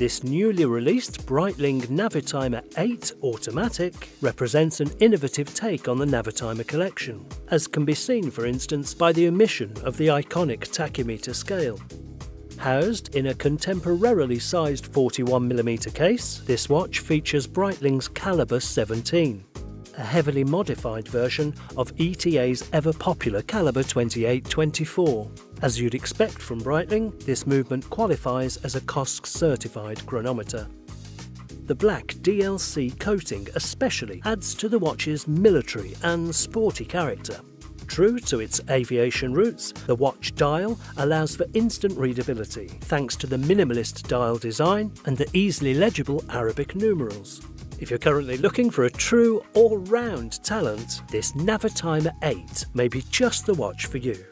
This newly released Breitling Navitimer 8 Automatic represents an innovative take on the Navitimer collection, as can be seen, for instance, by the omission of the iconic tachymeter scale. Housed in a contemporarily sized 41mm case, this watch features Breitling's Calibre 17, a heavily modified version of ETA's ever-popular Caliber 2824. As you'd expect from Breitling, this movement qualifies as a COSC-certified chronometer. The black DLC coating especially adds to the watch's military and sporty character. True to its aviation roots, the watch dial allows for instant readability, thanks to the minimalist dial design and the easily legible Arabic numerals. If you're currently looking for a true all-round talent, this Navitimer 8 may be just the watch for you.